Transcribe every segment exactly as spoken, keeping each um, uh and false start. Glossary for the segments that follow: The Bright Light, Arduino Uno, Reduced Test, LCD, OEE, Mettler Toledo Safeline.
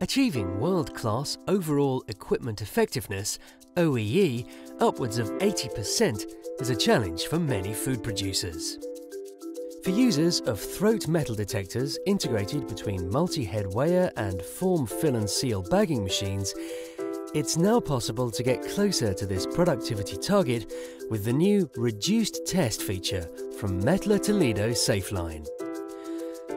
achieving world-class overall equipment effectiveness, O E E, upwards of eighty percent is a challenge for many food producers. For users of throat metal detectors integrated between multi-head weigher and form, fill and seal bagging machines, it's now possible to get closer to this productivity target with the new Reduced Test feature from Mettler Toledo Safeline.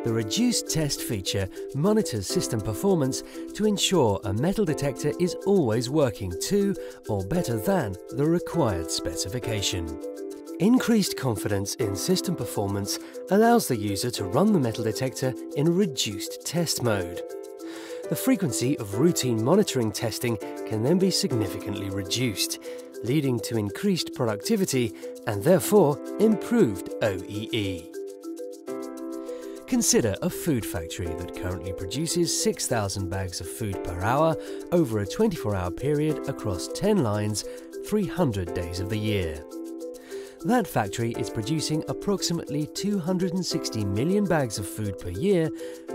The Reduced Test feature monitors system performance to ensure a metal detector is always working to or better than the required specification. Increased confidence in system performance allows the user to run the metal detector in reduced test mode. The frequency of routine monitoring testing can then be significantly reduced, leading to increased productivity and therefore improved O E E. Consider a food factory that currently produces six thousand bags of food per hour over a twenty-four hour period across ten lines, three hundred days of the year. That factory is producing approximately two hundred sixty million bags of food per year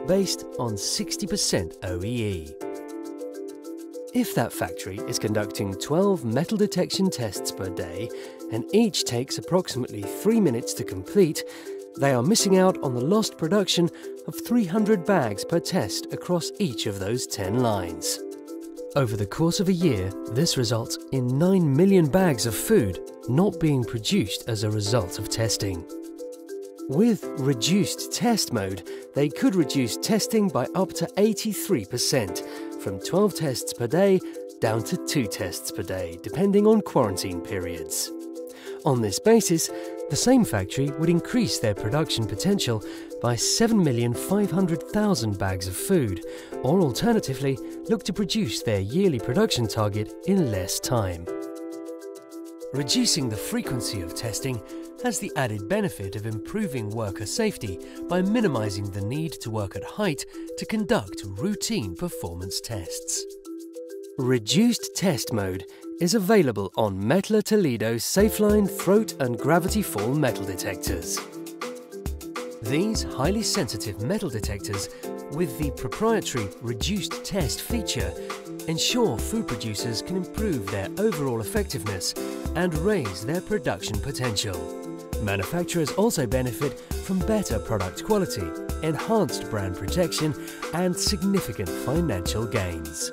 based on sixty percent O E E. If that factory is conducting twelve metal detection tests per day and each takes approximately three minutes to complete, they are missing out on the lost production of three hundred bags per test across each of those ten lines. Over the course of a year, this results in nine million bags of food not being produced as a result of testing. With reduced test mode, they could reduce testing by up to eighty-three percent, from twelve tests per day down to two tests per day, depending on quarantine periods. On this basis, the same factory would increase their production potential by seven million five hundred thousand bags of food, or alternatively, look to produce their yearly production target in less time. Reducing the frequency of testing has the added benefit of improving worker safety by minimizing the need to work at height to conduct routine performance tests. Reduced test mode is available on Mettler Toledo Safeline throat and gravity fall metal detectors. These highly sensitive metal detectors, with the proprietary reduced test feature, ensure food producers can improve their overall effectiveness and raise their production potential. Manufacturers also benefit from better product quality, enhanced brand protection, and significant financial gains.